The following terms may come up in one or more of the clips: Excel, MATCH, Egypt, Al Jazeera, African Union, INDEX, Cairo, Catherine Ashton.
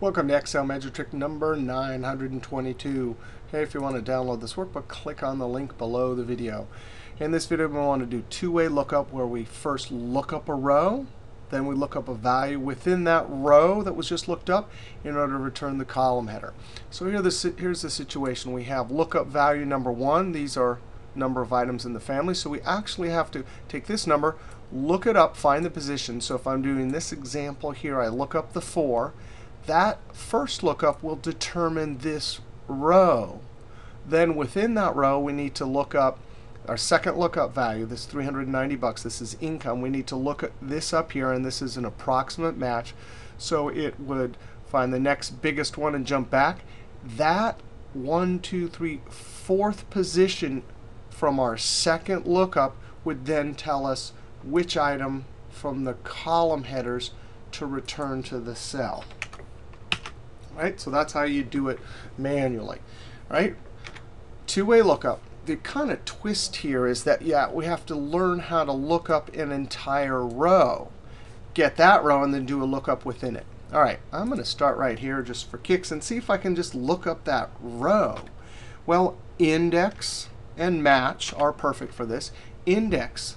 Welcome to Excel Magic Trick number 922. Okay, if you want to download this workbook, click on the link below the video. In this video, we want to do two-way lookup where we first look up a row, then we look up a value within that row that was just looked up in order to return the column header. So here's the situation. We have lookup value number 1. These are number of items in the family. So we actually have to take this number, look it up, find the position. So if I'm doing this example here, I look up the 4. That first lookup will determine this row. Then within that row, we need to look up our second lookup value, this $390. This is income. We need to look at this up here, and this is an approximate match. So it would find the next biggest one and jump back. That 4th position from our second lookup would then tell us which item from the column headers to return to the cell. Right? So that's how you do it manually. Right? Two-way lookup. The kind of twist here is that, yeah, we have to learn how to look up an entire row, get that row, and then do a lookup within it. All right, I'm going to start right here just for kicks and see if I can just look up that row. Well, index and match are perfect for this. Index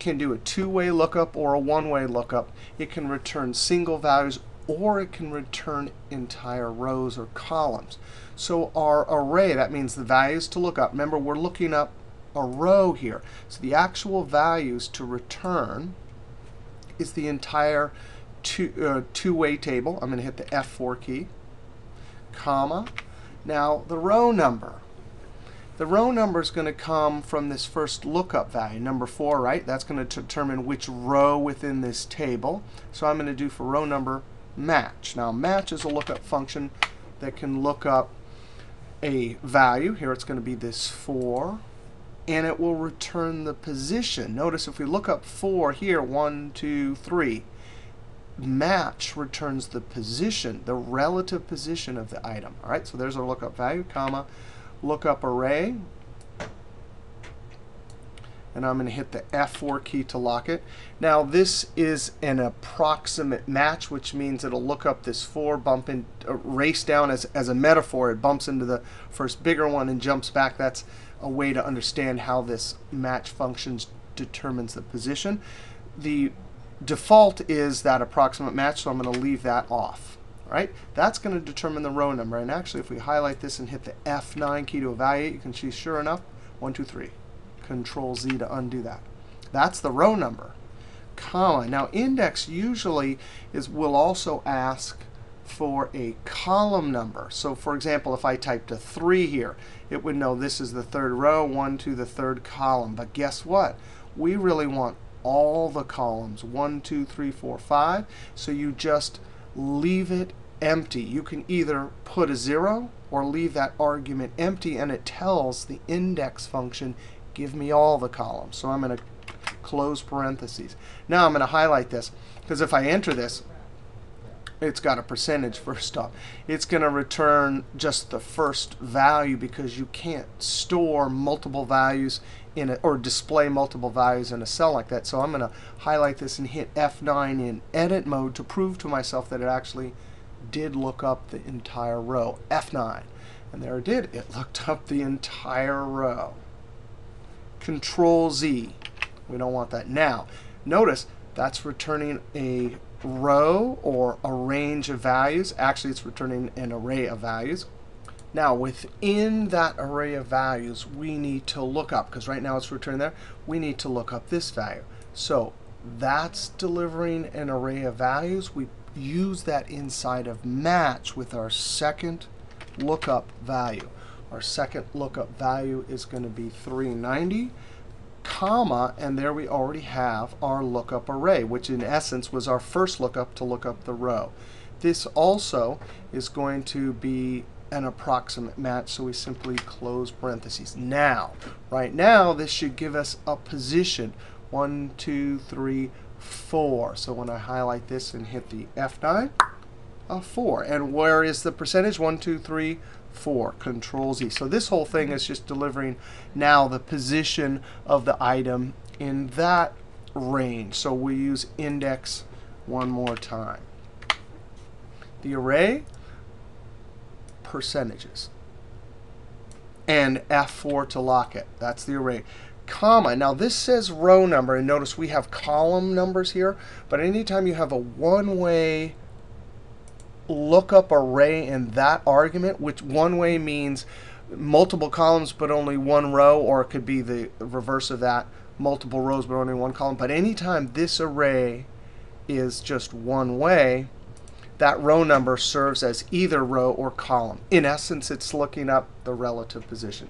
can do a two-way lookup or a one-way lookup. It can return single values, or it can return entire rows or columns. So our array, that means the values to look up. Remember, we're looking up a row here. So the actual values to return is the entire two-way table. I'm going to hit the F4 key, comma. Now the row number. The row number is going to come from this first lookup value, number 4, right? That's going to determine which row within this table. So I'm going to do for row number match. Now match is a lookup function that can look up a value. Here it's going to be this 4, and it will return the position. Notice if we look up 4 here, 1, 2, 3, match returns the position, the relative position of the item. All right, so there's our lookup value, comma, lookup array, and I'm going to hit the F4 key to lock it. Now this is an approximate match, which means it'll look up this 4, bump in, race down as a metaphor. It bumps into the first bigger one and jumps back. That's a way to understand how this match function determines the position. The default is that approximate match, so I'm going to leave that off. All right? That's going to determine the row number. And actually, if we highlight this and hit the F9 key to evaluate, you can see, sure enough, 1, 2, 3. Control Z to undo that. That's the row number, comma. Now index usually will also ask for a column number. So for example, if I typed a 3 here, it would know this is the 3rd row, 1 to the 3rd column. But guess what? We really want all the columns, 1, 2, 3, 4, 5. So you just leave it empty. You can either put a 0 or leave that argument empty, and it tells the index function, give me all the columns. So I'm going to close parentheses. Now I'm going to highlight this, because if I enter this, it's got a percentage first off. It's going to return just the first value, because you can't store multiple values in a, or display multiple values in a cell like that. So I'm going to highlight this and hit F9 in edit mode to prove to myself that it actually did look up the entire row. F9. And there it did. It looked up the entire row. Control Z. We don't want that. Now, notice that's returning a row or a range of values. Actually, it's returning an array of values. Now, within that array of values, we need to look up, because right now it's returning there. We need to look up this value. So that's delivering an array of values. We use that inside of match with our second lookup value. Our second lookup value is going to be 390, comma, and there we already have our lookup array, which in essence was our first lookup to look up the row. This also is going to be an approximate match, so we simply close parentheses. Now, right now, this should give us a position, 1, 2, 3, 4. So when I highlight this and hit the F9, a 4. And where is the percentage? 1, 2, 3, 4, Control Z. So this whole thing is just delivering now the position of the item in that range. So we use index one more time. the array percentages. And F4 to lock it. That's the array. Comma. Now this says row number, and notice we have column numbers here, but anytime you have a one-way lookup array in that argument, which one-way means multiple columns but only one row, or it could be the reverse of that, multiple rows but only one column. But anytime this array is just one way, that row number serves as either row or column. In essence, it's looking up the relative position.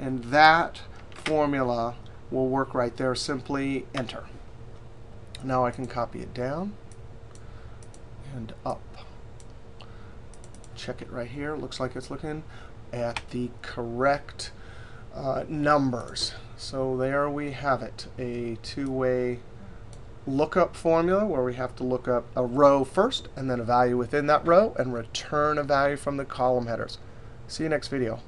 And that formula will work right there. Simply enter. Now I can copy it down and up. Check it right here. Looks like it's looking at the correct numbers. So there we have it, a two-way lookup formula where we have to look up a row first and then a value within that row and return a value from the column headers. See you next video.